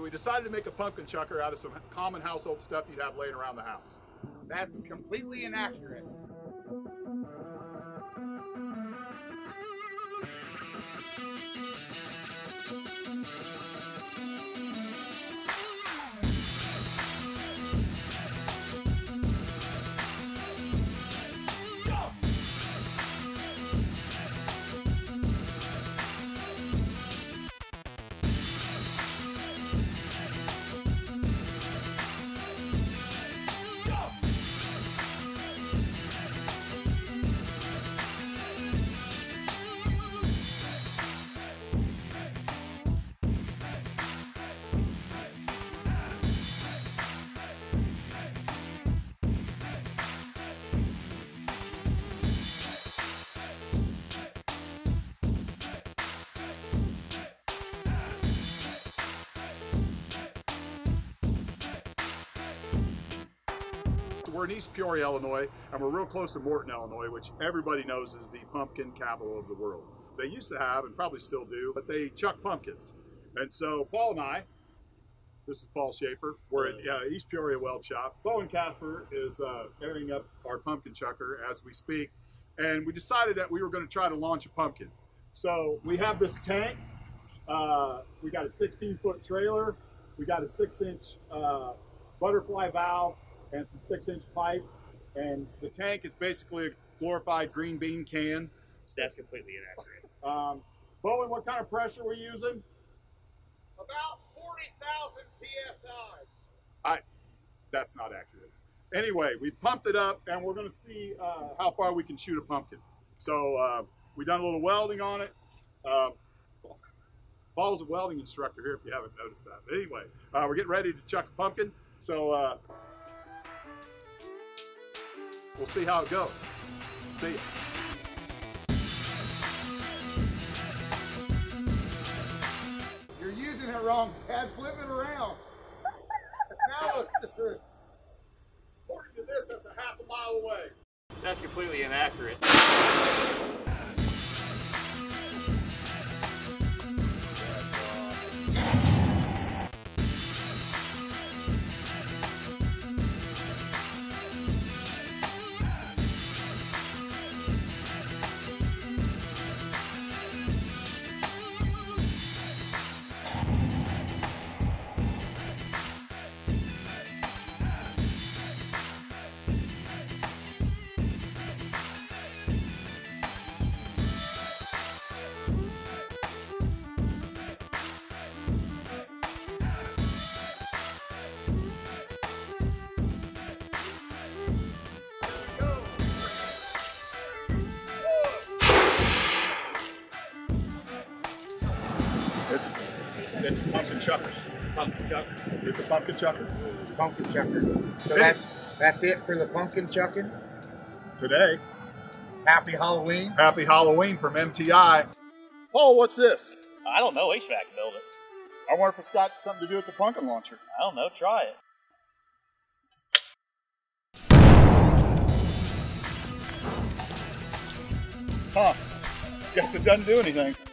We decided to make a pumpkin chucker out of some common household stuff you'd have laying around the house. That's completely inaccurate. We're in East Peoria, Illinois, and we're real close to Morton, Illinois, which everybody knows is the pumpkin capital of the world. They used to have, and probably still do, but they chuck pumpkins. And so Paul and I, this is Paul Schaefer, we're at East Peoria Weld Shop. Bowen Casper is airing up our pumpkin chucker as we speak, and we decided that we were going to try to launch a pumpkin. So we have this tank, we got a 16-foot trailer, we got a 6-inch butterfly valve, and some 6-inch pipe, and the tank is basically a glorified green bean can. That's completely inaccurate. Bowen, what kind of pressure are we using? About 40,000 psi. That's not accurate. Anyway, we pumped it up, and we're going to see how far we can shoot a pumpkin. So we done a little welding on it. Paul's a welding instructor here, if you haven't noticed that. But anyway, we're getting ready to chuck a pumpkin. So. We'll see how it goes. See ya. You're using it wrong, Dad. Flip it around. Now look at the truth. According to this, that's a half a mile away. That's completely inaccurate. It's a pumpkin chucker. Pumpkin chucker. It's a pumpkin chucker. Pumpkin chucker. So that's it for the pumpkin chucking? Today. Happy Halloween. Happy Halloween from MTI. Paul, what's this? I don't know. HVAC built it. I wonder if it's got something to do with the pumpkin launcher. I don't know. Try it. Huh. Guess it doesn't do anything.